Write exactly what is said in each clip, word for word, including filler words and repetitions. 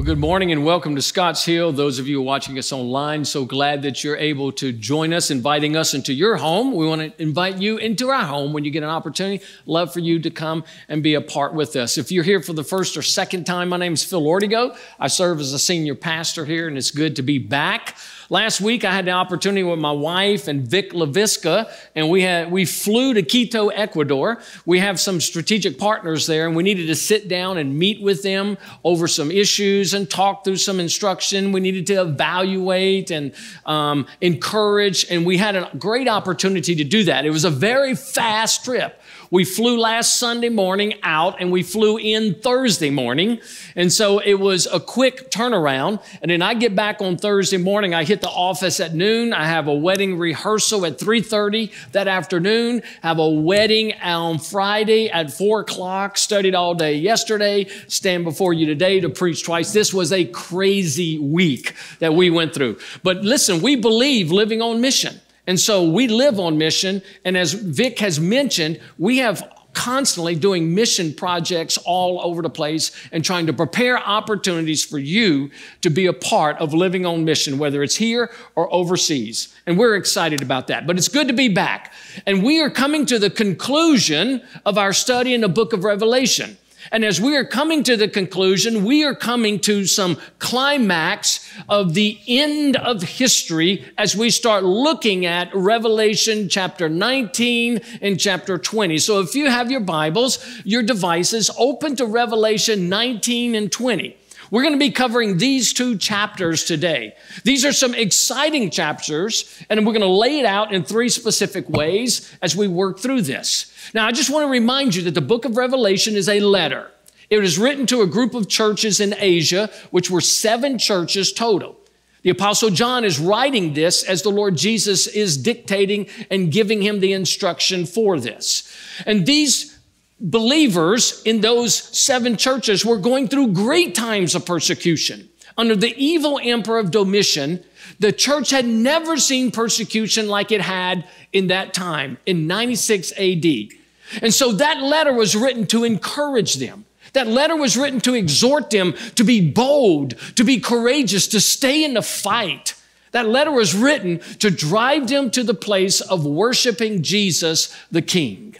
Well, good morning and welcome to Scotts Hill. Those of you watching us online, so glad that you're able to join us, inviting us into your home. We want to invite you into our home when you get an opportunity. Love for you to come and be a part with us. If you're here for the first or second time, my name is Phil Ortego. I serve as a senior pastor here, and it's good to be back. Last week, I had the opportunity with my wife and Vic LaVisca, and we had we flew to Quito, Ecuador. We have some strategic partners there, and we needed to sit down and meet with them over some issues and talk through some instruction. We needed to evaluate and um, encourage, and we had a great opportunity to do that. It was a very fast trip. We flew last Sunday morning out, and we flew in Thursday morning. And so it was a quick turnaround. And then I get back on Thursday morning. I hit the office at noon. I have a wedding rehearsal at three thirty that afternoon. Have a wedding on Friday at four o'clock. Studied all day yesterday. Stand before you today to preach twice. This was a crazy week that we went through. But listen, we believe living on mission. And so we live on mission, and as Vic has mentioned, we have constantly doing mission projects all over the place and trying to prepare opportunities for you to be a part of living on mission, whether it's here or overseas. And we're excited about that, but it's good to be back. And we are coming to the conclusion of our study in the book of Revelation. And as we are coming to the conclusion, we are coming to some climax of the end of history as we start looking at Revelation chapter nineteen and chapter twenty. So if you have your Bibles, your devices, open to Revelation nineteen and twenty. We're going to be covering these two chapters today. These are some exciting chapters, and we're going to lay it out in three specific ways as we work through this. Now, I just want to remind you that the book of Revelation is a letter. It was written to a group of churches in Asia, which were seven churches total. The Apostle John is writing this as the Lord Jesus is dictating and giving him the instruction for this. And these believers in those seven churches were going through great times of persecution. Under the evil emperor of Domitian, the church had never seen persecution like it had in that time, in ninety-six A D. And so that letter was written to encourage them. That letter was written to exhort them to be bold, to be courageous, to stay in the fight. That letter was written to drive them to the place of worshiping Jesus, the King.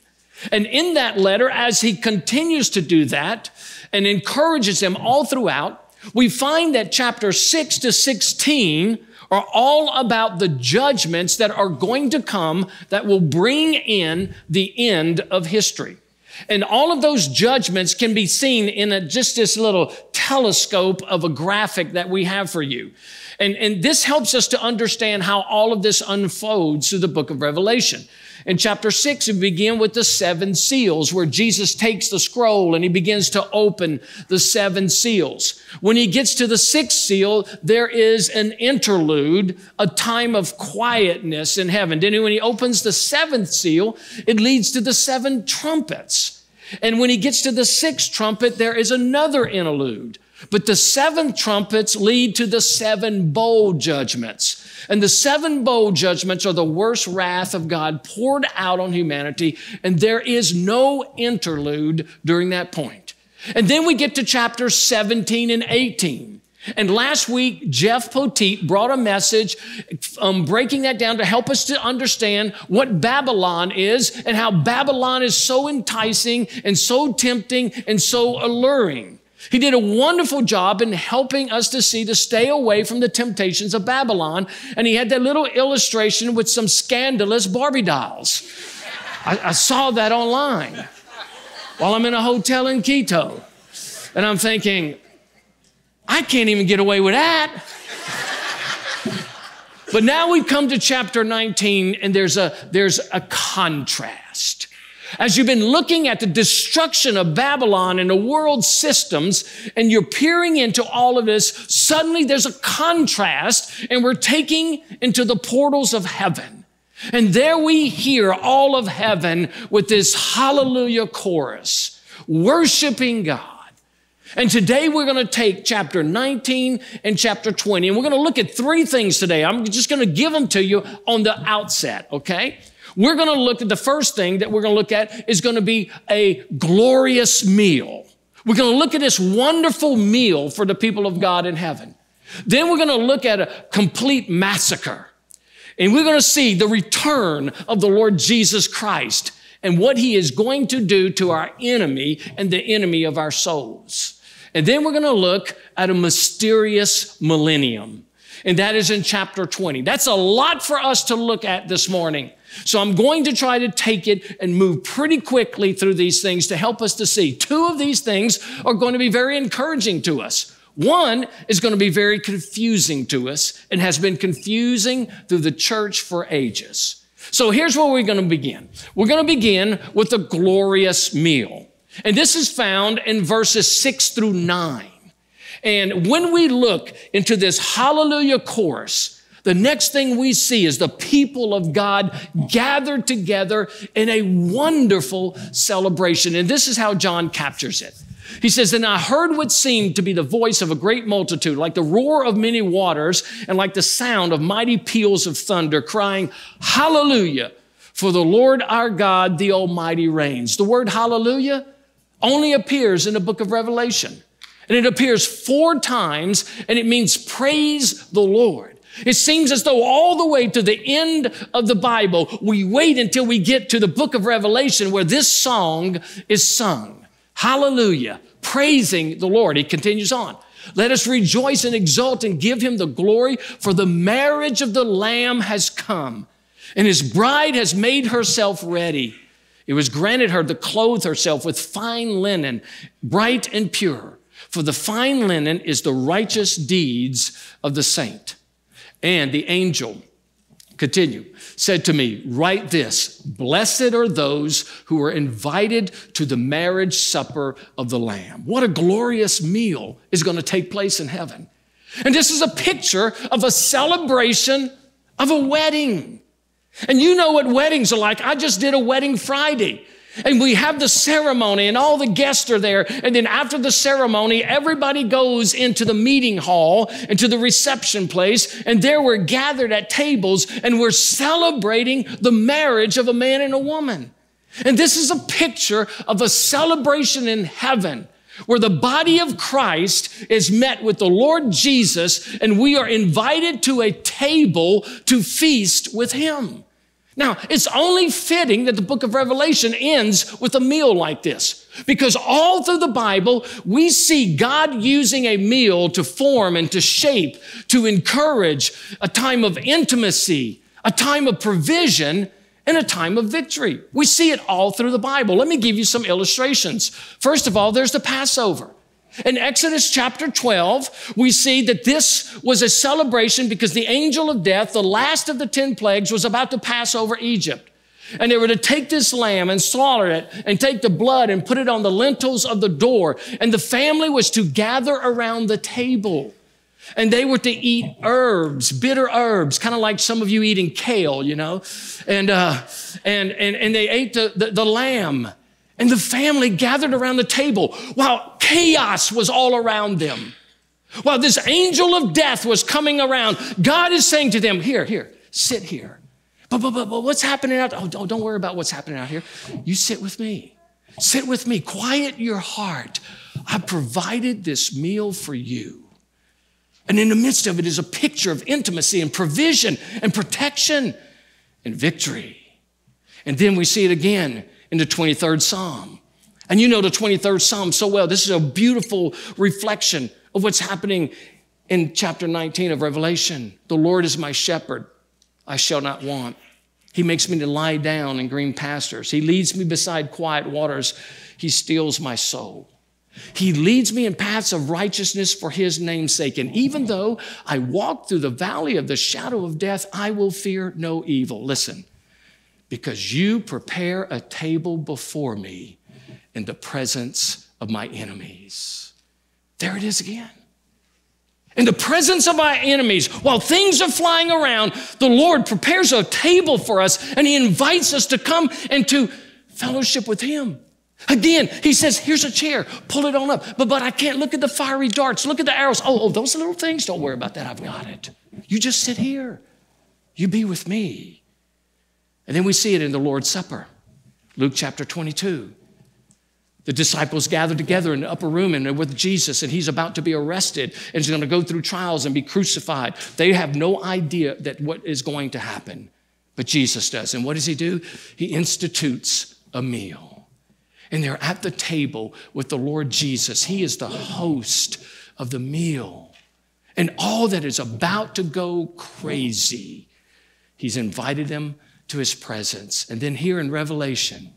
And in that letter, as he continues to do that and encourages them all throughout, we find that chapter six to sixteen are all about the judgments that are going to come that will bring in the end of history. And all of those judgments can be seen in a, just this little telescope of a graphic that we have for you. And, and this helps us to understand how all of this unfolds through the book of Revelation. In chapter six, we begin with the seven seals, where Jesus takes the scroll and he begins to open the seven seals. When he gets to the sixth seal, there is an interlude, a time of quietness in heaven. Then when he opens the seventh seal, it leads to the seven trumpets. And when he gets to the sixth trumpet, there is another interlude. But the seven trumpets lead to the seven bowl judgments. And the seven bowl judgments are the worst wrath of God poured out on humanity. And there is no interlude during that point. And then we get to chapters seventeen and eighteen. And last week, Jeff Poteet brought a message um, breaking that down to help us to understand what Babylon is and how Babylon is so enticing and so tempting and so alluring. He did a wonderful job in helping us to see to stay away from the temptations of Babylon. And he had that little illustration with some scandalous Barbie dolls. I, I saw that online while I'm in a hotel in Quito. And I'm thinking, I can't even get away with that. But now we've come to chapter nineteen, and there's a, there's a contrast. As you've been looking at the destruction of Babylon and the world systems, and you're peering into all of this, suddenly there's a contrast, and we're taking into the portals of heaven. And there we hear all of heaven with this hallelujah chorus, worshiping God. And today we're going to take chapter nineteen and chapter twenty, and we're going to look at three things today. I'm just going to give them to you on the outset, okay? We're going to look at the first thing that we're going to look at is going to be a glorious meal. We're going to look at this wonderful meal for the people of God in heaven. Then we're going to look at a complete massacre. And we're going to see the return of the Lord Jesus Christ and what he is going to do to our enemy and the enemy of our souls. And then we're going to look at a mysterious millennium. And that is in chapter twenty. That's a lot for us to look at this morning. So I'm going to try to take it and move pretty quickly through these things to help us to see. Two of these things are going to be very encouraging to us. One is going to be very confusing to us and has been confusing through the church for ages. So here's where we're going to begin. We're going to begin with the glorious meal. And this is found in verses six through nine. And when we look into this hallelujah chorus, the next thing we see is the people of God gathered together in a wonderful celebration. And this is how John captures it. He says, "And I heard what seemed to be the voice of a great multitude, like the roar of many waters and like the sound of mighty peals of thunder, crying, 'Hallelujah, for the Lord our God, the Almighty reigns.'" The word hallelujah only appears in the book of Revelation. And it appears four times, and it means praise the Lord. It seems as though all the way to the end of the Bible, we wait until we get to the book of Revelation where this song is sung. Hallelujah, praising the Lord. He continues on. "Let us rejoice and exult and give him the glory, for the marriage of the Lamb has come, and his bride has made herself ready. It was granted her to clothe herself with fine linen, bright and pure, for the fine linen is the righteous deeds of the saint." And the angel, continue, said to me, "Write this, blessed are those who are invited to the marriage supper of the Lamb." What a glorious meal is going to take place in heaven. And this is a picture of a celebration of a wedding. And you know what weddings are like. I just did a wedding Friday. And we have the ceremony and all the guests are there. And then after the ceremony, everybody goes into the meeting hall and to the reception place. And there we're gathered at tables and we're celebrating the marriage of a man and a woman. And this is a picture of a celebration in heaven where the body of Christ is met with the Lord Jesus and we are invited to a table to feast with him. Now, it's only fitting that the book of Revelation ends with a meal like this, because all through the Bible, we see God using a meal to form and to shape, to encourage a time of intimacy, a time of provision, and a time of victory. We see it all through the Bible. Let me give you some illustrations. First of all, there's the Passover. In Exodus chapter twelve, we see that this was a celebration because the angel of death, the last of the ten plagues, was about to pass over Egypt. And they were to take this lamb and slaughter it and take the blood and put it on the lintels of the door. And the family was to gather around the table. And they were to eat herbs, bitter herbs, kind of like some of you eating kale, you know. And, uh, and, and, and they ate the, the, the lamb. And the family gathered around the table while chaos was all around them. While this angel of death was coming around, God is saying to them, here, here, sit here. But, but, but, but what's happening out there? Oh, don't, don't worry about what's happening out here. You sit with me. Sit with me. Quiet your heart. I provided this meal for you. And in the midst of it is a picture of intimacy and provision and protection and victory. And then we see it again in the twenty-third Psalm. And you know the twenty-third Psalm so well. This is a beautiful reflection of what's happening in chapter nineteen of Revelation. "The Lord is my shepherd, I shall not want. He makes me to lie down in green pastures. He leads me beside quiet waters. He steals my soul. He leads me in paths of righteousness for his name's sake. And even though I walk through the valley of the shadow of death, I will fear no evil." Listen. "Because you prepare a table before me in the presence of my enemies." There it is again. In the presence of my enemies, while things are flying around, the Lord prepares a table for us and he invites us to come and to fellowship with him. Again, he says, here's a chair, pull it on up. But, but I can't. Look at the fiery darts. Look at the arrows. Oh, oh, those little things, don't worry about that. I've got it. You just sit here. You be with me. And then we see it in the Lord's Supper. Luke chapter twenty-two. The disciples gathered together in the upper room and they're with Jesus, and he's about to be arrested and he's going to go through trials and be crucified. They have no idea that what is going to happen, but Jesus does. And what does he do? He institutes a meal. And they're at the table with the Lord Jesus. He is the host of the meal. And all that is about to go crazy, he's invited them to his presence. And then here in Revelation,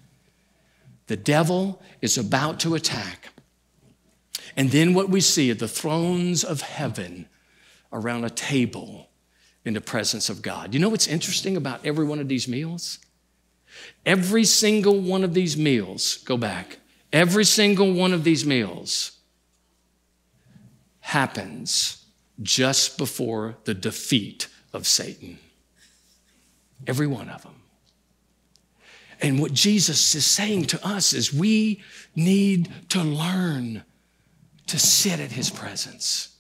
the devil is about to attack. And then what we see are the thrones of heaven around a table in the presence of God. You know what's interesting about every one of these meals? Every single one of these meals, go back, every single one of these meals happens just before the defeat of Satan. Every one of them. And what Jesus is saying to us is we need to learn to sit at his presence.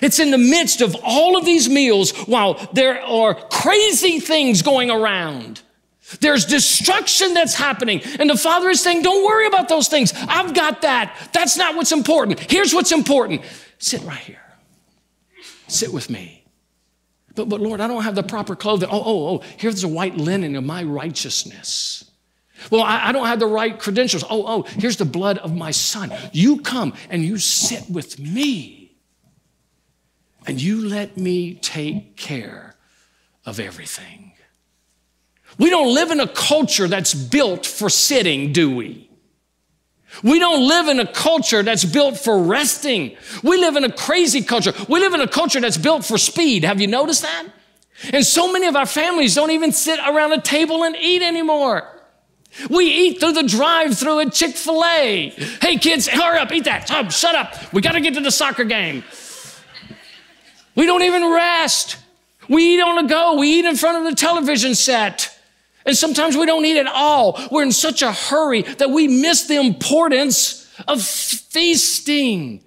It's in the midst of all of these meals, while there are crazy things going around, there's destruction that's happening. And the Father is saying, don't worry about those things. I've got that. That's not what's important. Here's what's important. Sit right here. Sit with me. But, but Lord, I don't have the proper clothing. Oh, oh, oh, here's the white linen of my righteousness. Well, I, I don't have the right credentials. Oh, oh, here's the blood of my son. You come and you sit with me. And you let me take care of everything. We don't live in a culture that's built for sitting, do we? We don't live in a culture that's built for resting. We live in a crazy culture. We live in a culture that's built for speed. Have you noticed that? And so many of our families don't even sit around a table and eat anymore. We eat through the drive-through at Chick-fil-A. Hey, kids, hurry up, eat that. Oh, shut up. We got to get to the soccer game. We don't even rest. We eat on the go. We eat in front of the television set. And sometimes we don't eat at all. We're in such a hurry that we miss the importance of feasting.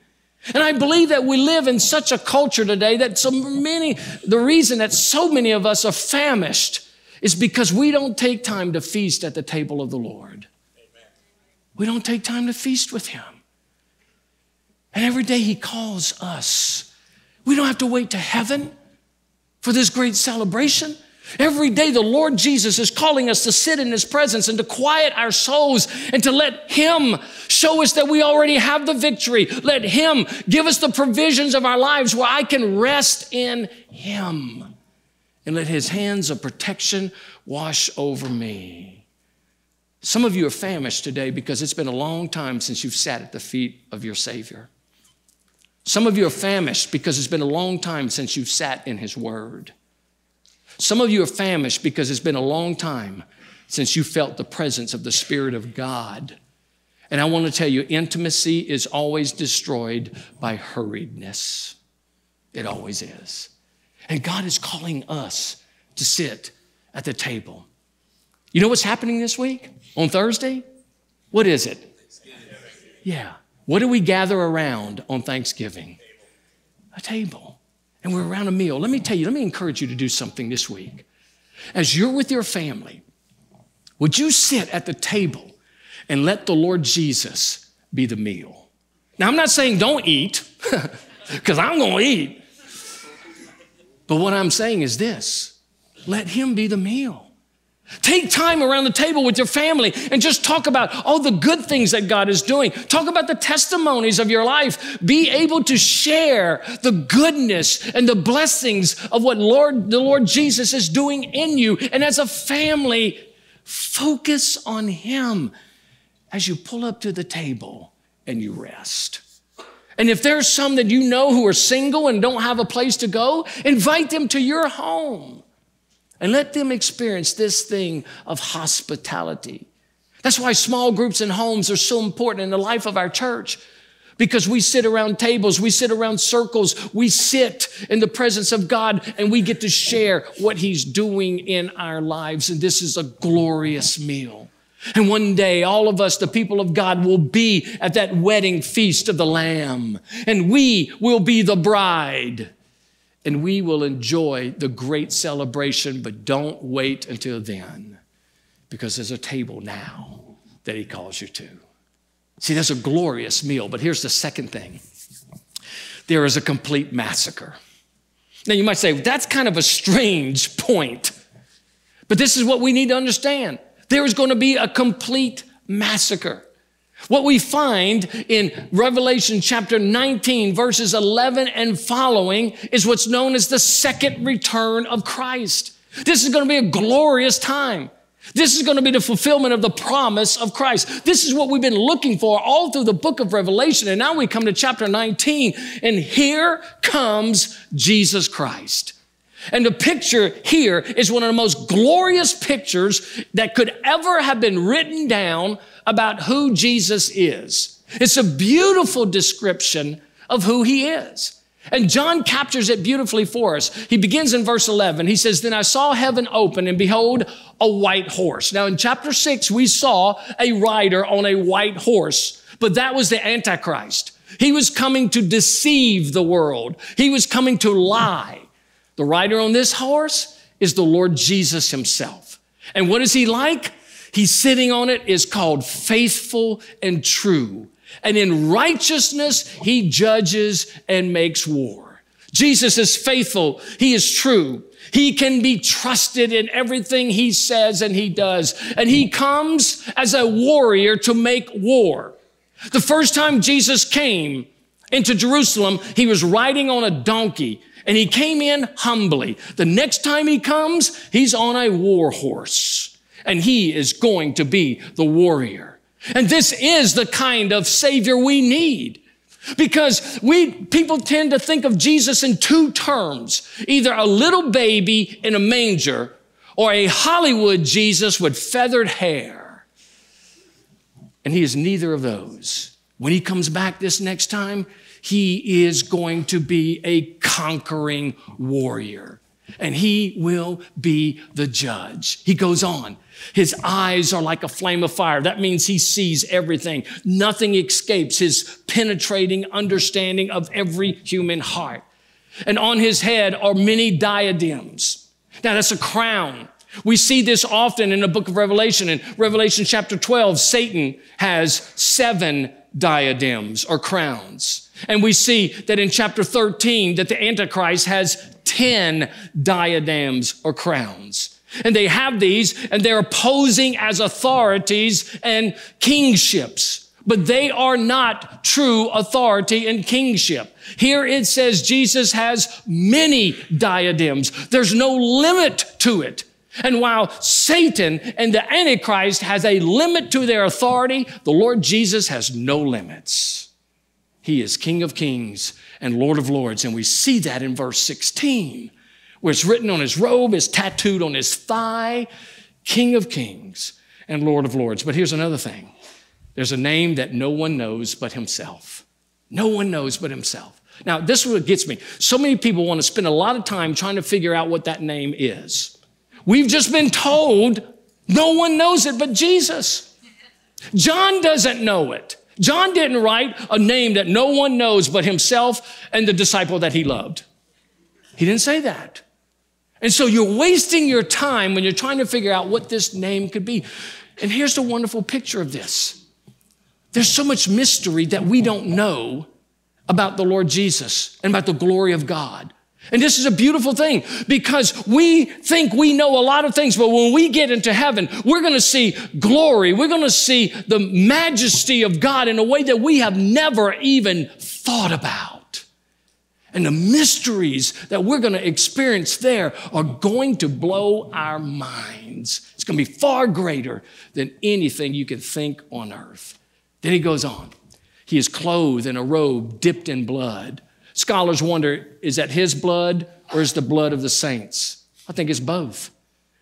And I believe that we live in such a culture today that so many, the reason that so many of us are famished is because we don't take time to feast at the table of the Lord. Amen. We don't take time to feast with him. And every day he calls us. We don't have to wait to heaven for this great celebration. Every day the Lord Jesus is calling us to sit in his presence and to quiet our souls and to let him show us that we already have the victory. Let him give us the provisions of our lives where I can rest in him and let his hands of protection wash over me. Some of you are famished today because it's been a long time since you've sat at the feet of your Savior. Some of you are famished because it's been a long time since you've sat in his word. Some of you are famished because it's been a long time since you felt the presence of the Spirit of God. And I want to tell you, intimacy is always destroyed by hurriedness. It always is. And God is calling us to sit at the table. You know what's happening this week on Thursday? What is it? Yeah. What do we gather around on Thanksgiving? A table. And we're around a meal. Let me tell you, let me encourage you to do something this week. As you're with your family, would you sit at the table and let the Lord Jesus be the meal? Now, I'm not saying don't eat, because I'm going to eat. But what I'm saying is this, let him be the meal. Take time around the table with your family and just talk about all the good things that God is doing. Talk about the testimonies of your life. Be able to share the goodness and the blessings of what Lord, the Lord Jesus is doing in you. And as a family, focus on him as you pull up to the table and you rest. And if there's some that you know who are single and don't have a place to go, invite them to your home. And let them experience this thing of hospitality. That's why small groups and homes are so important in the life of our church. Because we sit around tables, we sit around circles, we sit in the presence of God, and we get to share what he's doing in our lives. And this is a glorious meal. And one day, all of us, the people of God, will be at that wedding feast of the Lamb. And we will be the bride. And we will enjoy the great celebration, but don't wait until then, because there's a table now that he calls you to. See, there's a glorious meal, but here's the second thing. There is a complete massacre. Now, you might say, that's kind of a strange point, but this is what we need to understand. There is going to be a complete massacre. What we find in Revelation chapter nineteen, verses eleven and following, is what's known as the second return of Christ. This is going to be a glorious time. This is going to be the fulfillment of the promise of Christ. This is what we've been looking for all through the book of Revelation. And now we come to chapter nineteen, and here comes Jesus Christ. And the picture here is one of the most glorious pictures that could ever have been written down about who Jesus is. It's a beautiful description of who he is. And John captures it beautifully for us. He begins in verse eleven. He says, "Then I saw heaven open, and behold, a white horse." Now in chapter six, we saw a rider on a white horse, but that was the Antichrist. He was coming to deceive the world. He was coming to lie. The rider on this horse is the Lord Jesus himself. And what is he like? He's sitting on it is called Faithful and True. And in righteousness, he judges and makes war. Jesus is faithful. He is true. He can be trusted in everything he says and he does. And he comes as a warrior to make war. The first time Jesus came into Jerusalem, he was riding on a donkey and he came in humbly. The next time he comes, he's on a war horse and he is going to be the warrior. And this is the kind of Savior we need, because we people tend to think of Jesus in two terms, either a little baby in a manger or a Hollywood Jesus with feathered hair. And he is neither of those. When he comes back this next time, he is going to be a conquering warrior. And he will be the judge. He goes on. His eyes are like a flame of fire. That means he sees everything. Nothing escapes his penetrating understanding of every human heart. And on his head are many diadems. Now that's a crown. We see this often in the book of Revelation. In Revelation chapter twelve, Satan has seven diadems or crowns. And we see that in chapter thirteen that the Antichrist has ten diadems or crowns. And they have these and they're posing as authorities and kingships, but they are not true authority and kingship. Here it says Jesus has many diadems. There's no limit to it. And while Satan and the Antichrist has a limit to their authority, the Lord Jesus has no limits. He is King of Kings and Lord of Lords. And we see that in verse sixteen, where it's written on his robe, it's tattooed on his thigh, King of Kings and Lord of Lords. But here's another thing. There's a name that no one knows but himself. No one knows but himself. Now, this is what gets me. So many people want to spend a lot of time trying to figure out what that name is. We've just been told no one knows it but Jesus. John doesn't know it. John didn't write a name that no one knows but himself and the disciple that he loved. He didn't say that. And so you're wasting your time when you're trying to figure out what this name could be. And here's the wonderful picture of this. There's so much mystery that we don't know about the Lord Jesus and about the glory of God. And this is a beautiful thing, because we think we know a lot of things, but when we get into heaven, we're going to see glory. We're going to see the majesty of God in a way that we have never even thought about. And the mysteries that we're going to experience there are going to blow our minds. It's going to be far greater than anything you can think on earth. Then he goes on. He is clothed in a robe dipped in blood. Scholars wonder, is that his blood or is the blood of the saints? I think it's both.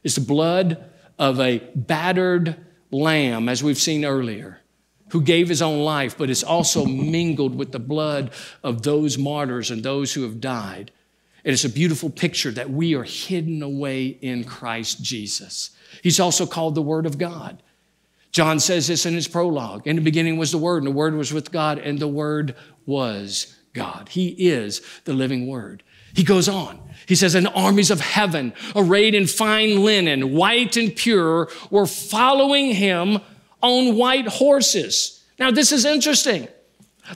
It's the blood of a battered lamb, as we've seen earlier, who gave his own life, but it's also mingled with the blood of those martyrs and those who have died. And it's a beautiful picture that we are hidden away in Christ Jesus. He's also called the Word of God. John says this in his prologue. In the beginning was the Word, and the Word was with God, and the Word was God. He is the living Word. He goes on. He says, "And armies of heaven, arrayed in fine linen, white and pure, were following him on white horses." Now, this is interesting.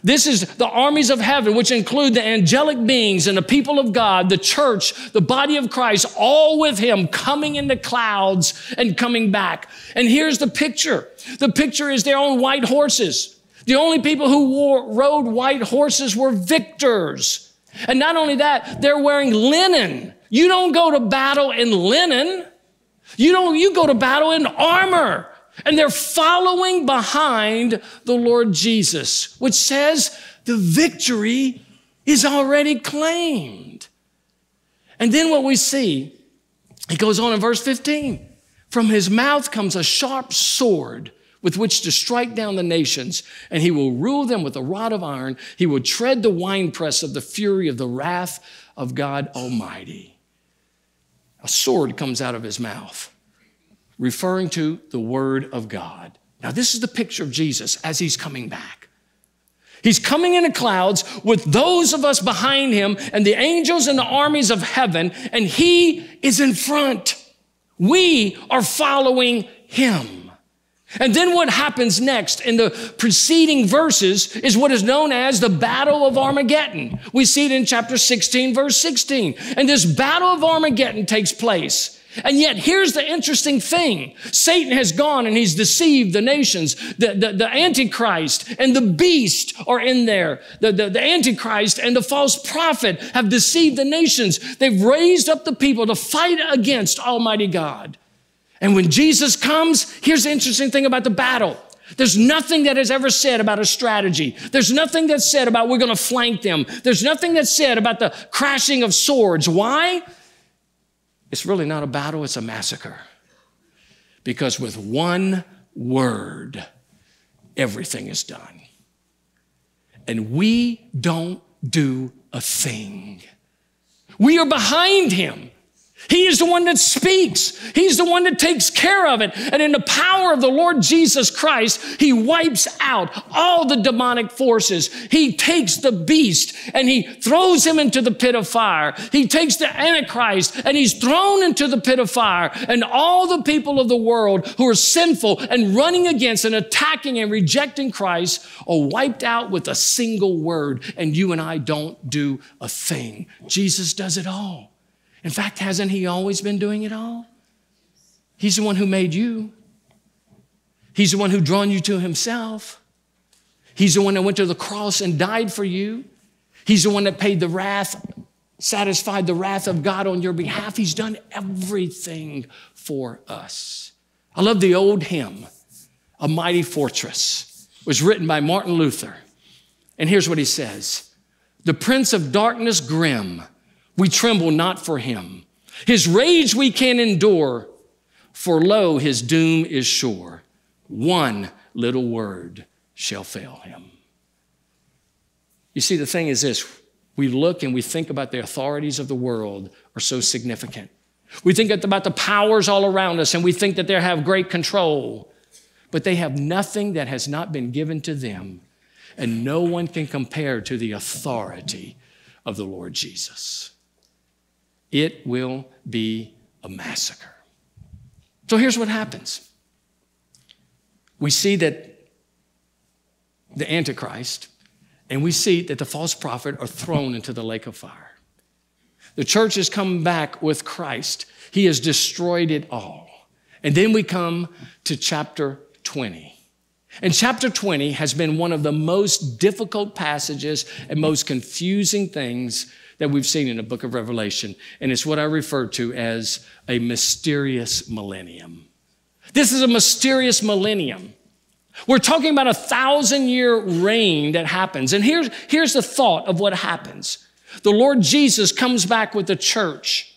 This is the armies of heaven, which include the angelic beings and the people of God, the church, the body of Christ, all with him coming in the clouds and coming back. And here's the picture. The picture is they're on white horses. The only people who wore, rode white horses were victors. And not only that, they're wearing linen. You don't go to battle in linen. You don't, you go to battle in armor. And they're following behind the Lord Jesus, which says the victory is already claimed. And then what we see, it goes on in verse fifteen. From his mouth comes a sharp sword with which to strike down the nations, and he will rule them with a rod of iron. He will tread the winepress of the fury of the wrath of God Almighty. A sword comes out of his mouth, referring to the word of God. Now, this is the picture of Jesus as he's coming back. He's coming in the clouds with those of us behind him and the angels and the armies of heaven, and he is in front. We are following him. And then what happens next in the preceding verses is what is known as the Battle of Armageddon. We see it in chapter sixteen, verse sixteen. And this Battle of Armageddon takes place. And yet, here's the interesting thing. Satan has gone and he's deceived the nations. The, the, the Antichrist and the beast are in there. The, the, the Antichrist and the false prophet have deceived the nations. They've raised up the people to fight against Almighty God. And when Jesus comes, here's the interesting thing about the battle. There's nothing that is ever said about a strategy. There's nothing that's said about we're going to flank them. There's nothing that's said about the crashing of swords. Why? It's really not a battle, it's a massacre. Because with one word, everything is done. And we don't do a thing. We are behind him. He is the one that speaks. He's the one that takes care of it. And in the power of the Lord Jesus Christ, he wipes out all the demonic forces. He takes the beast and he throws him into the pit of fire. He takes the Antichrist and he's thrown into the pit of fire. And all the people of the world who are sinful and running against and attacking and rejecting Christ are wiped out with a single word. And you and I don't do a thing. Jesus does it all. In fact, hasn't he always been doing it all? He's the one who made you. He's the one who drawn you to himself. He's the one that went to the cross and died for you. He's the one that paid the wrath, satisfied the wrath of God on your behalf. He's done everything for us. I love the old hymn, A Mighty Fortress. It was written by Martin Luther. And here's what he says. The prince of darkness grim, we tremble not for him. His rage we can endure, for lo, his doom is sure. One little word shall fail him. You see, the thing is this. We look and we think about the authorities of the world are so significant. We think about the powers all around us, and we think that they have great control. But they have nothing that has not been given to them, and no one can compare to the authority of the Lord Jesus. It will be a massacre. So here's what happens. We see that the Antichrist and we see that the false prophet are thrown into the lake of fire. The church has come back with Christ. He has destroyed it all. And then we come to chapter twenty. And chapter twenty has been one of the most difficult passages and most confusing things that we've seen in the book of Revelation. And it's what I refer to as a mysterious millennium. This is a mysterious millennium. We're talking about a thousand-year reign that happens. And here's, here's the thought of what happens. The Lord Jesus comes back with the church.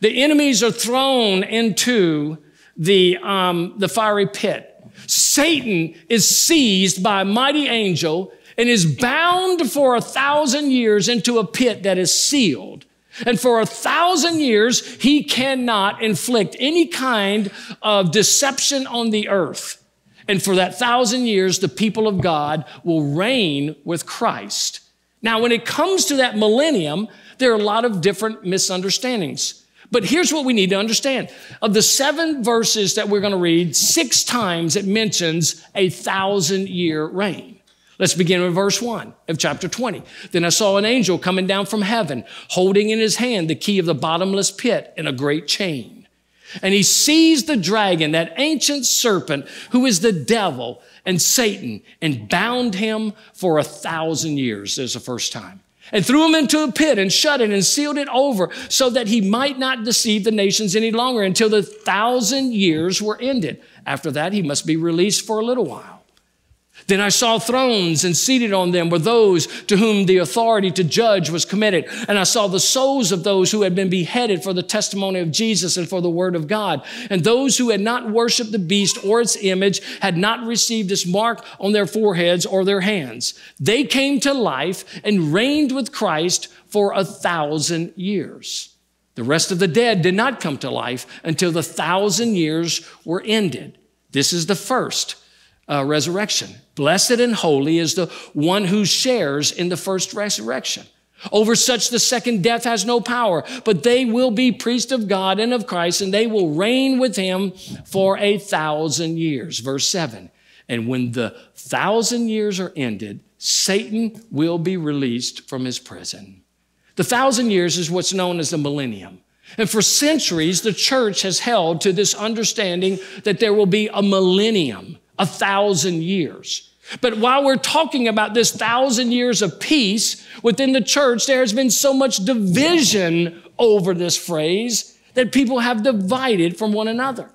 The enemies are thrown into the, um, the fiery pit. Satan is seized by a mighty angel and is bound for a thousand years into a pit that is sealed. And for a thousand years, he cannot inflict any kind of deception on the earth. And for that thousand years, the people of God will reign with Christ. Now, when it comes to that millennium, there are a lot of different misunderstandings. But here's what we need to understand. Of the seven verses that we're going to read, six times it mentions a thousand-year reign. Let's begin with verse one of chapter twenty. Then I saw an angel coming down from heaven, holding in his hand the key of the bottomless pit and a great chain. And he seized the dragon, that ancient serpent, who is the devil and Satan, and bound him for a thousand years. There's the first time. And threw him into a pit and shut it and sealed it over so that he might not deceive the nations any longer until the thousand years were ended. After that, he must be released for a little while. Then I saw thrones, and seated on them were those to whom the authority to judge was committed. And I saw the souls of those who had been beheaded for the testimony of Jesus and for the word of God. And those who had not worshiped the beast or its image had not received its mark on their foreheads or their hands. They came to life and reigned with Christ for a thousand years. The rest of the dead did not come to life until the thousand years were ended. This is the first Uh, resurrection. Blessed and holy is the one who shares in the first resurrection. Over such the second death has no power, but they will be priests of God and of Christ, and they will reign with him for a thousand years. Verse seven, and when the thousand years are ended, Satan will be released from his prison. The thousand years is what's known as the millennium. And for centuries, the church has held to this understanding that there will be a millennium, a thousand years. But while we're talking about this thousand years of peace within the church, there has been so much division over this phrase that people have divided from one another.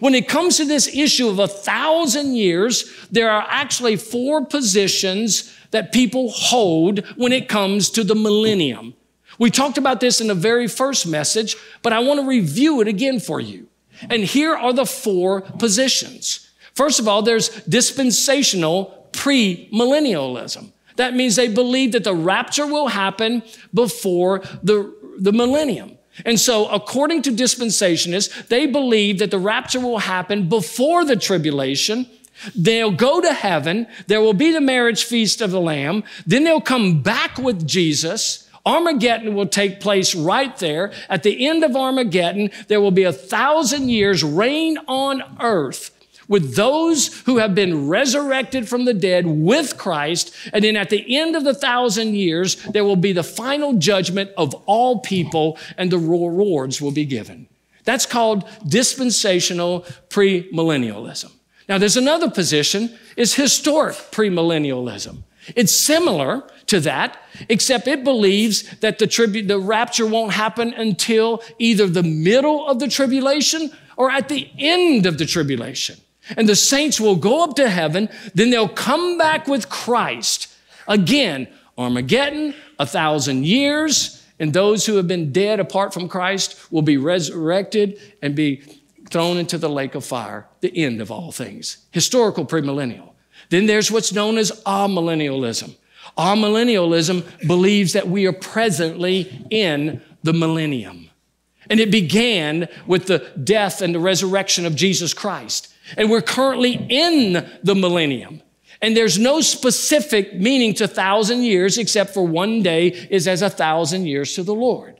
When it comes to this issue of a thousand years, there are actually four positions that people hold when it comes to the millennium. We talked about this in the very first message, but I want to review it again for you. And here are the four positions. First of all, there's dispensational premillennialism. That means they believe that the rapture will happen before the, the millennium. And so according to dispensationists, they believe that the rapture will happen before the tribulation. They'll go to heaven. There will be the marriage feast of the Lamb. Then they'll come back with Jesus. Armageddon will take place right there. At the end of Armageddon, there will be a thousand years reign on earth with those who have been resurrected from the dead with Christ. And then at the end of the thousand years, there will be the final judgment of all people and the rewards will be given. That's called dispensational premillennialism. Now, there's another position, is historic premillennialism. It's similar to that, except it believes that the, tribu- the rapture won't happen until either the middle of the tribulation or at the end of the tribulation. And the saints will go up to heaven, then they'll come back with Christ. Again, Armageddon, a thousand years, and those who have been dead apart from Christ will be resurrected and be thrown into the lake of fire, the end of all things. Historical premillennial. Then there's what's known as amillennialism. Amillennialism believes that we are presently in the millennium. And it began with the death and the resurrection of Jesus Christ. And we're currently in the millennium. And there's no specific meaning to thousand years except for one day is as a thousand years to the Lord.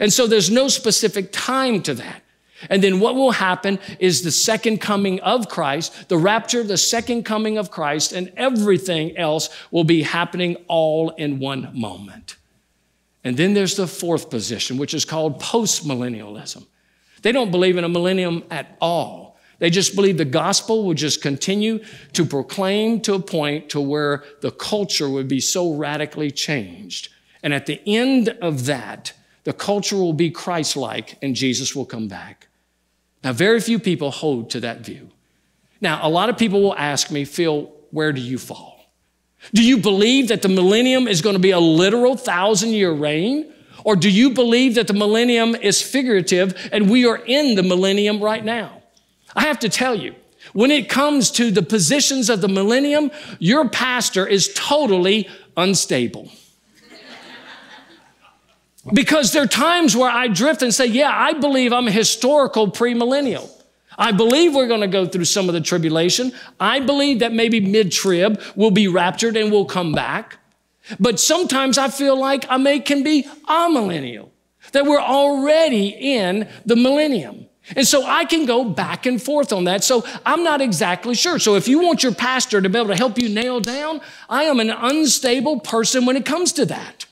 And so there's no specific time to that. And then what will happen is the second coming of Christ, the rapture, the second coming of Christ, and everything else will be happening all in one moment. And then there's the fourth position, which is called postmillennialism. They don't believe in a millennium at all. They just believe the gospel will just continue to proclaim to a point to where the culture would be so radically changed. And at the end of that, the culture will be Christ-like and Jesus will come back. Now, very few people hold to that view. Now, a lot of people will ask me, Phil, where do you fall? Do you believe that the millennium is going to be a literal thousand-year reign? Or do you believe that the millennium is figurative and we are in the millennium right now? I have to tell you, when it comes to the positions of the millennium, your pastor is totally unstable. Because there are times where I drift and say, yeah, I believe I'm a historical premillennial. I believe we're going to go through some of the tribulation. I believe that maybe mid-trib we'll be raptured and we'll come back. But sometimes I feel like I may can be amillennial. that we're already in the millennium. And so I can go back and forth on that. So I'm not exactly sure. So if you want your pastor to be able to help you nail down, I am an unstable person when it comes to that.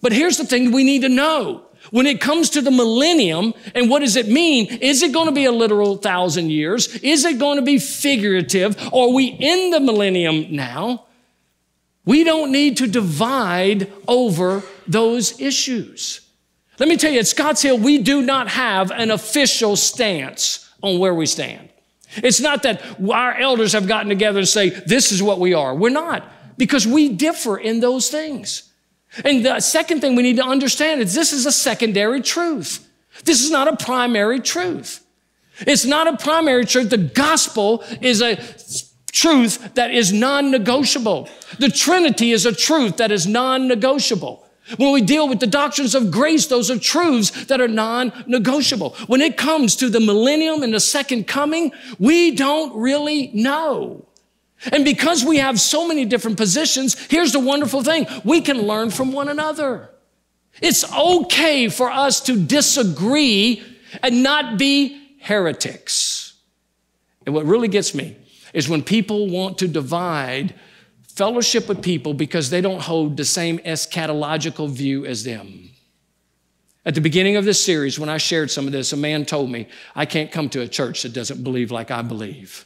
But here's the thing we need to know. When it comes to the millennium, and what does it mean? Is it going to be a literal thousand years? Is it going to be figurative? Are we in the millennium now? We don't need to divide over those issues. Let me tell you, at Scotts Hill, we do not have an official stance on where we stand. It's not that our elders have gotten together and say, this is what we are. We're not, because we differ in those things. And the second thing we need to understand is this is a secondary truth. This is not a primary truth. It's not a primary truth. The gospel is a truth that is non-negotiable. The Trinity is a truth that is non-negotiable. When we deal with the doctrines of grace, those are truths that are non-negotiable. When it comes to the millennium and the second coming, we don't really know. And because we have so many different positions, here's the wonderful thing. We can learn from one another. It's okay for us to disagree and not be heretics. And what really gets me is when people want to divide fellowship with people because they don't hold the same eschatological view as them. At the beginning of this series, when I shared some of this, a man told me, I can't come to a church that doesn't believe like I believe.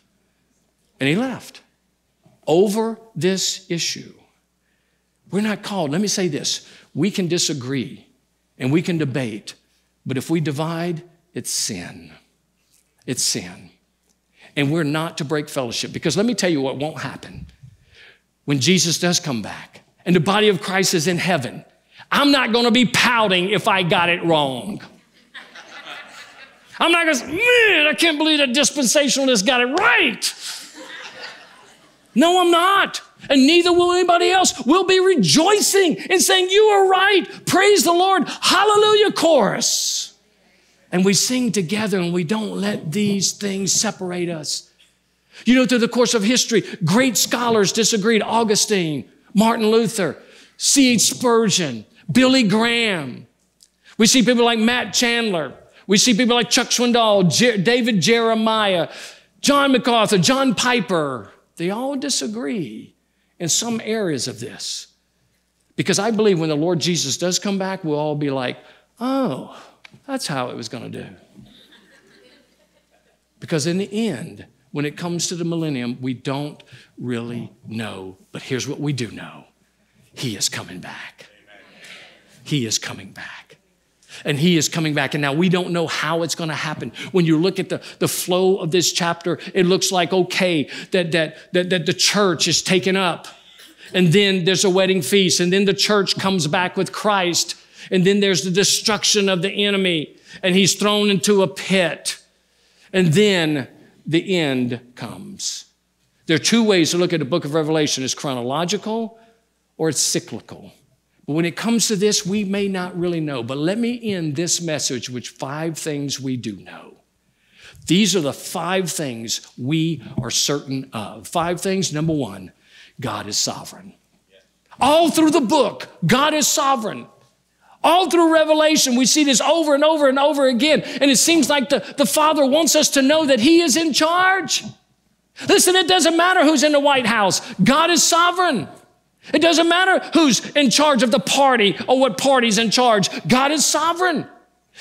And he left over this issue. We're not called. Let me say this. We can disagree and we can debate, but if we divide, it's sin. It's sin. And we're not to break fellowship, because let me tell you what won't happen. When Jesus does come back and the body of Christ is in heaven, I'm not going to be pouting if I got it wrong. I'm not going to say, man, I can't believe that dispensationalist got it right. No, I'm not. And neither will anybody else. We'll be rejoicing and saying, you are right. Praise the Lord. Hallelujah chorus. And we sing together, and we don't let these things separate us. You know, through the course of history, great scholars disagreed. Augustine, Martin Luther, C. H. Spurgeon, Billy Graham. We see people like Matt Chandler. We see people like Chuck Swindoll, Jer- David Jeremiah, John MacArthur, John Piper. They all disagree in some areas of this. Because I believe when the Lord Jesus does come back, we'll all be like, oh, that's how it was going to do. Because in the end, when it comes to the millennium, we don't really know. But here's what we do know. He is coming back. He is coming back. And he is coming back. And now we don't know how it's going to happen. When you look at the, the flow of this chapter, it looks like, okay, that, that, that, that the church is taken up. And then there's a wedding feast. And then the church comes back with Christ. And then there's the destruction of the enemy. And he's thrown into a pit. And then the end comes. There are two ways to look at the book of Revelation. It's chronological or it's cyclical. But when it comes to this, we may not really know. But let me end this message with five things we do know. These are the five things we are certain of. Five things. Number one, God is sovereign. All through the book, God is sovereign. All through Revelation, we see this over and over and over again. And it seems like the, the Father wants us to know that he is in charge. Listen, it doesn't matter who's in the White House. God is sovereign. It doesn't matter who's in charge of the party or what party's in charge. God is sovereign.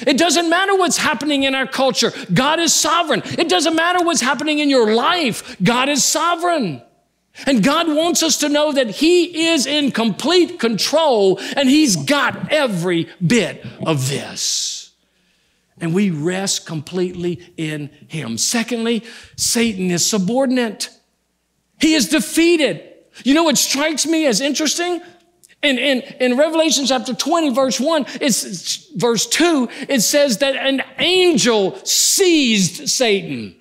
It doesn't matter what's happening in our culture. God is sovereign. It doesn't matter what's happening in your life. God is sovereign. And God wants us to know that he is in complete control, and he's got every bit of this. And we rest completely in him. Secondly, Satan is subordinate. He is defeated. You know what strikes me as interesting? In, in, in Revelation chapter twenty, verse one, it's, verse two, it says that an angel seized Satan,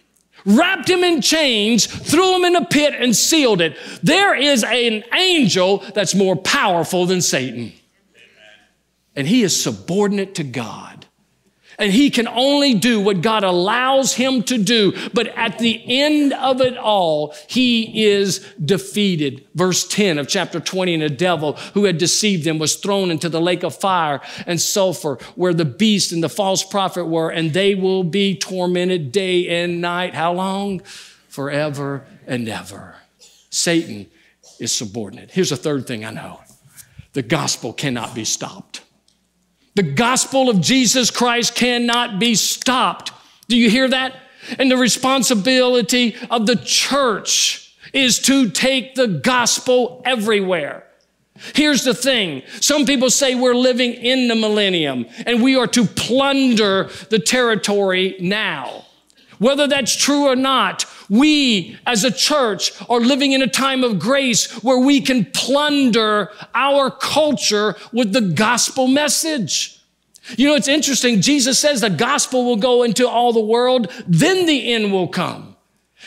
wrapped him in chains, threw him in a pit, and sealed it. There is an angel that's more powerful than Satan. Amen. And he is subordinate to God. And he can only do what God allows him to do. But at the end of it all, he is defeated. Verse ten of chapter twenty, and the devil who had deceived them was thrown into the lake of fire and sulfur, where the beast and the false prophet were, and they will be tormented day and night. How long? Forever and ever. Satan is subordinate. Here's the third thing I know. The gospel cannot be stopped. The gospel of Jesus Christ cannot be stopped. Do you hear that? And the responsibility of the church is to take the gospel everywhere. Here's the thing. Some people say we're living in the millennium and we are to plunder the territory now. Whether that's true or not, we as a church are living in a time of grace where we can plunder our culture with the gospel message. You know, it's interesting. Jesus says the gospel will go into all the world, then the end will come.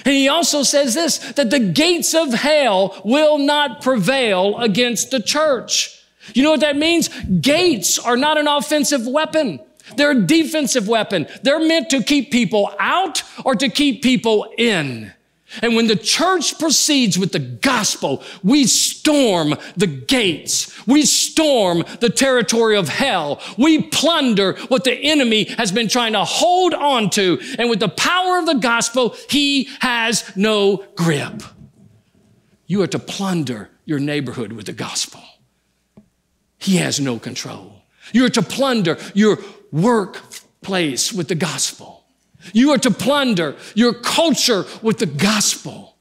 And he also says this, that the gates of hell will not prevail against the church. You know what that means? Gates are not an offensive weapon. They're a defensive weapon. They're meant to keep people out or to keep people in. And when the church proceeds with the gospel, we storm the gates. We storm the territory of hell. We plunder what the enemy has been trying to hold on to. And with the power of the gospel, he has no grip. You are to plunder your neighborhood with the gospel. He has no control. You are to plunder your workplace with the gospel. You are to plunder your culture with the gospel.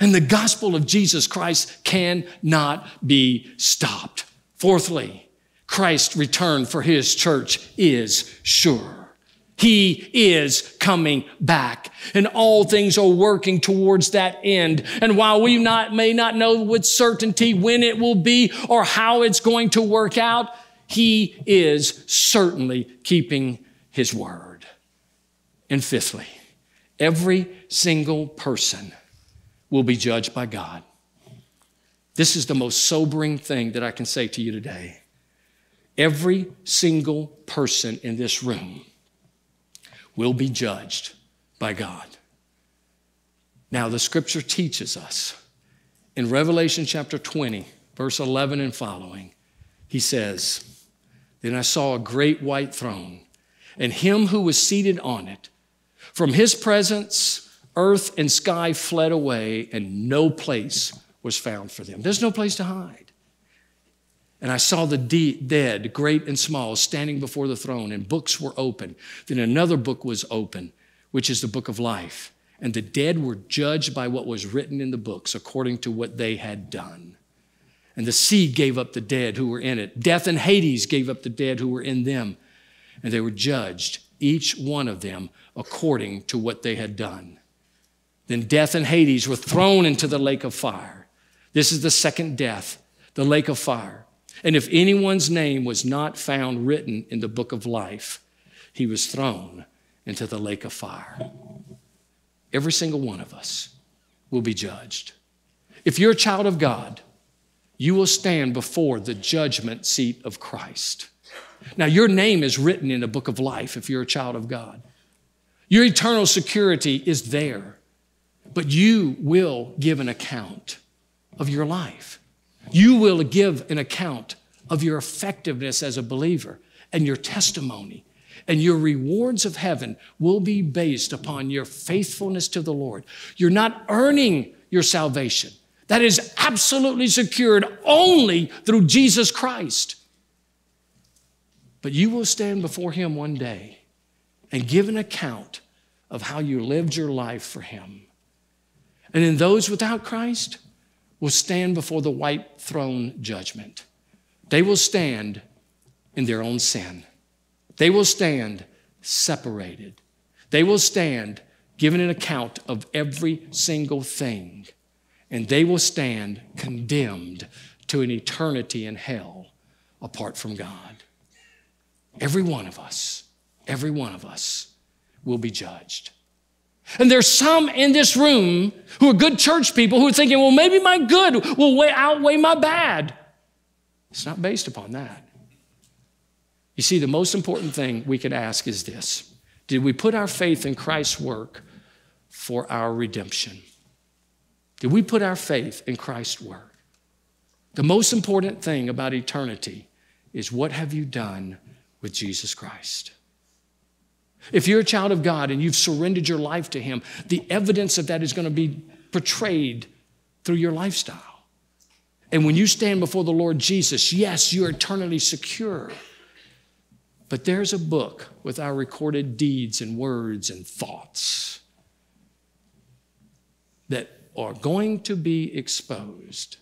And the gospel of Jesus Christ cannot be stopped. Fourthly, Christ's return for his church is sure. He is coming back, and all things are working towards that end. And while we not, may not know with certainty when it will be or how it's going to work out, he is certainly keeping his word. And fifthly, every single person will be judged by God. This is the most sobering thing that I can say to you today. Every single person in this room will be judged by God. Now, the scripture teaches us in Revelation chapter twenty, verse eleven and following, he says, "Then I saw a great white throne, and him who was seated on it. From his presence, earth and sky fled away, and no place was found for them." There's no place to hide. "And I saw the de- dead, great and small, standing before the throne, and books were open. Then another book was open, which is the book of life. And the dead were judged by what was written in the books, according to what they had done. And the sea gave up the dead who were in it. Death and Hades gave up the dead who were in them. And they were judged, each one of them, according to what they had done. Then death and Hades were thrown into the lake of fire. This is the second death, the lake of fire. And if anyone's name was not found written in the book of life, he was thrown into the lake of fire." Every single one of us will be judged. If you're a child of God, you will stand before the judgment seat of Christ. Now, your name is written in the book of life if you're a child of God. Your eternal security is there, but you will give an account of your life. You will give an account of your effectiveness as a believer and your testimony, and your rewards of heaven will be based upon your faithfulness to the Lord. You're not earning your salvation. That is absolutely secured only through Jesus Christ. But you will stand before him one day and give an account of how you lived your life for him. And then those without Christ will stand before the white throne judgment. They will stand in their own sin. They will stand separated. They will stand given an account of every single thing. And they will stand condemned to an eternity in hell apart from God. Every one of us, every one of us will be judged. And there's some in this room who are good church people who are thinking, well, maybe my good will outweigh my bad. It's not based upon that. You see, the most important thing we can ask is this. Did we put our faith in Christ's work for our redemption? Did we put our faith in Christ's work? The most important thing about eternity is what have you done with Jesus Christ? If you're a child of God and you've surrendered your life to Him, the evidence of that is going to be portrayed through your lifestyle. And when you stand before the Lord Jesus, yes, you're eternally secure. But there's a book with our recorded deeds and words and thoughts that are going to be exposed.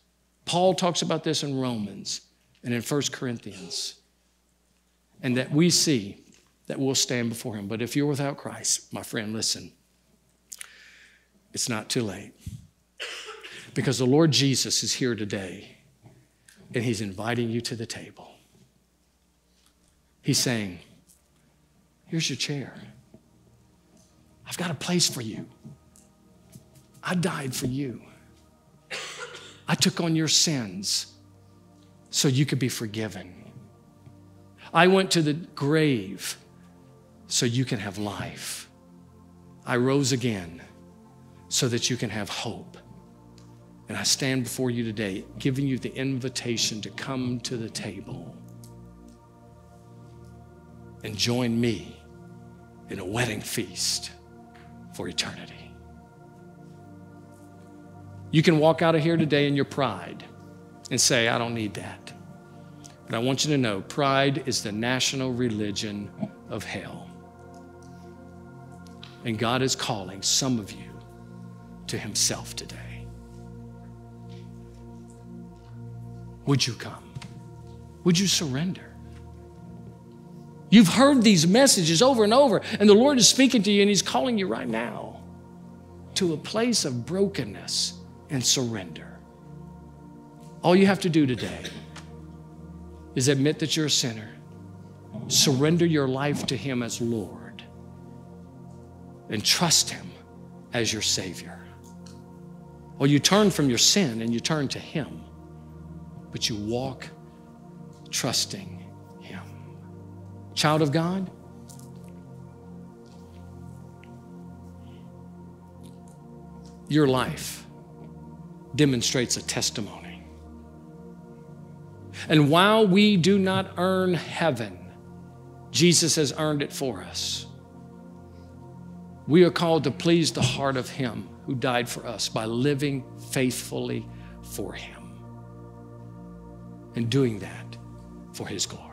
Paul talks about this in Romans and in First Corinthians. And that we see that we'll stand before Him. But if you're without Christ, my friend, listen, it's not too late. Because the Lord Jesus is here today, and He's inviting you to the table. He's saying, here's your chair. I've got a place for you. I died for you. I took on your sins so you could be forgiven. I went to the grave so you can have life. I rose again so that you can have hope. And I stand before you today, giving you the invitation to come to the table and join me in a wedding feast for eternity. You can walk out of here today in your pride and say, I don't need that. But I want you to know, pride is the national religion of hell. And God is calling some of you to Himself today. Would you come? Would you surrender? You've heard these messages over and over, and the Lord is speaking to you, and He's calling you right now to a place of brokenness and surrender. All you have to do today is admit that you're a sinner, surrender your life to Him as Lord, and trust Him as your Savior. Or you turn from your sin and you turn to Him. But you walk trusting Him. Child of God, your life demonstrates a testimony. And while we do not earn heaven, Jesus has earned it for us. We are called to please the heart of Him who died for us by living faithfully for Him. And doing that for His glory.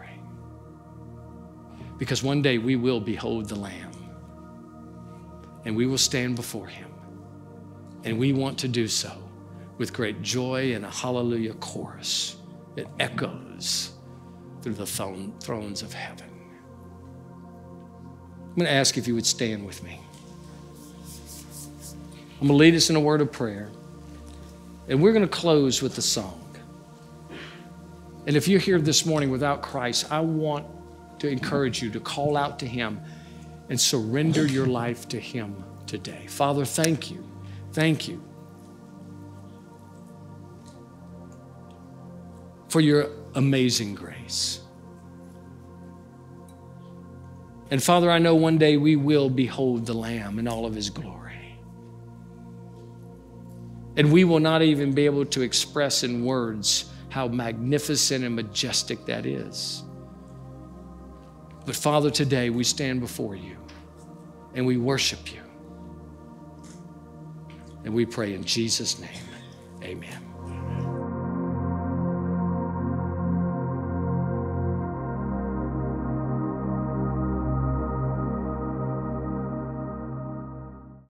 Because one day we will behold the Lamb, and we will stand before Him, and we want to do so with great joy and a hallelujah chorus that echoes through the thrones of heaven. I'm going to ask if you would stand with me. I'm going to lead us in a word of prayer, and we're going to close with a song. And if you're here this morning without Christ, I want to encourage you to call out to Him and surrender your life to Him today. Father, thank you. Thank you for your amazing grace. And Father, I know one day we will behold the Lamb in all of His glory. And we will not even be able to express in words how magnificent and majestic that is. But Father, today we stand before you and we worship you. And we pray in Jesus' name, amen.